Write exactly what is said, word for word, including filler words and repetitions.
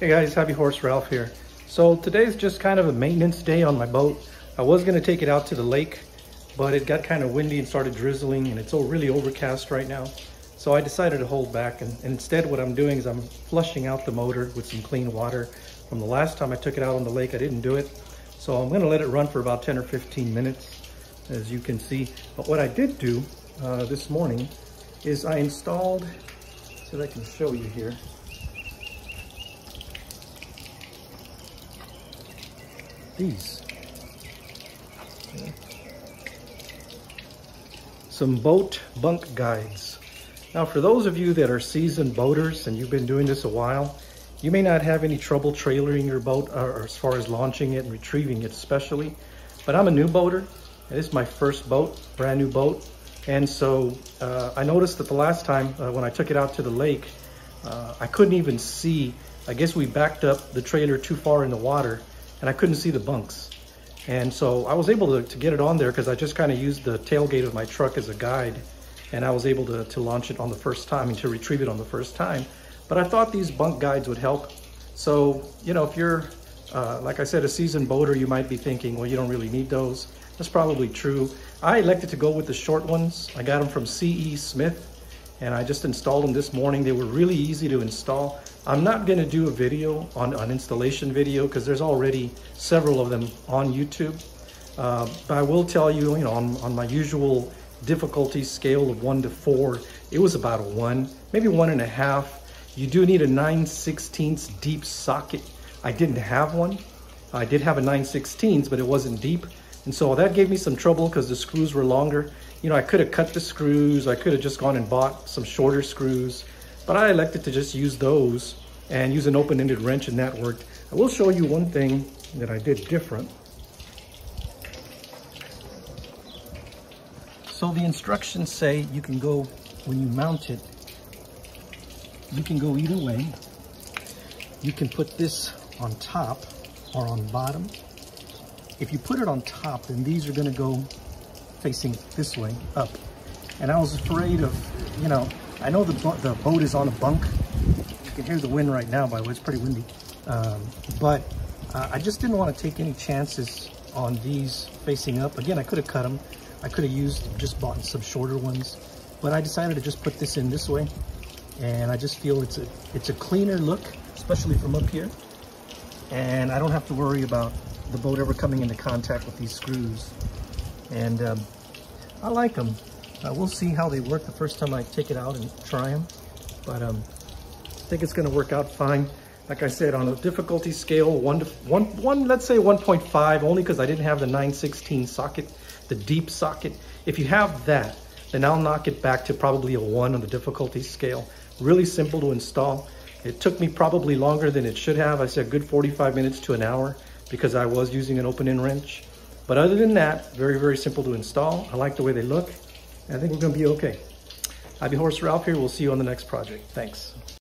Hey guys, Hobby Horse Ralph here. So today's just kind of a maintenance day on my boat. I was going to take it out to the lake, but it got kind of windy and started drizzling, and it's really overcast right now. So I decided to hold back, and, and instead what I'm doing is I'm flushing out the motor with some clean water. From the last time I took it out on the lake, I didn't do it. So I'm going to let it run for about ten or fifteen minutes, as you can see. But what I did do uh, this morning is I installed, so that I can show you here. These. Okay. Some boat bunk guides. Now, for those of you that are seasoned boaters and you've been doing this a while, you may not have any trouble trailering your boat or, or as far as launching it and retrieving it especially, but I'm a new boater and this is my first boat, brand new boat. And so uh, I noticed that the last time uh, when I took it out to the lake, uh, I couldn't even see, I guess we backed up the trailer too far in the water and I couldn't see the bunks. And so I was able to, to get it on there because I just kind of used the tailgate of my truck as a guide, and I was able to, to launch it on the first time and to retrieve it on the first time. But I thought these bunk guides would help. So, you know, if you're, uh, like I said, a seasoned boater, you might be thinking, well, you don't really need those. That's probably true. I elected to go with the short ones. I got them from C E Smith, and I just installed them this morning. They were really easy to install. I'm not going to do a video on an installation video because there's already several of them on YouTube. Uh, but I will tell you, you know, on, on my usual difficulty scale of one to four, it was about a one, maybe one and a half. You do need a nine sixteenths deep socket. I didn't have one. I did have a nine sixteenths, but it wasn't deep. And so that gave me some trouble because the screws were longer. You know, I could have cut the screws. I could have just gone and bought some shorter screws. But I elected to just use those and use an open-ended wrench, and that worked. I will show you one thing that I did different. So the instructions say you can go, when you mount it, you can go either way. You can put this on top or on bottom. If you put it on top, then these are gonna go facing this way, up. And I was afraid of, you know, I know the, the boat is on a bunk. You can hear the wind right now, by the way, it's pretty windy. Um, but uh, I just didn't want to take any chances on these facing up. Again, I could have cut them. I could have used, just bought some shorter ones, but I decided to just put this in this way. And I just feel it's a, it's a cleaner look, especially from up here. And I don't have to worry about the boat ever coming into contact with these screws. And um, I like them. Uh, we'll see how they work the first time I take it out and try them, but um, I think it's going to work out fine. Like I said, on a difficulty scale, one to one, one let's say one point five, only because I didn't have the nine sixteenths socket, the deep socket. If you have that, then I'll knock it back to probably a one on the difficulty scale. Really simple to install. It took me probably longer than it should have. I said good forty-five minutes to an hour because I was using an open-end wrench. But other than that, very, very simple to install. I like the way they look. I think we're going to be okay. Hobby Horse Ralph here. We'll see you on the next project. Thanks.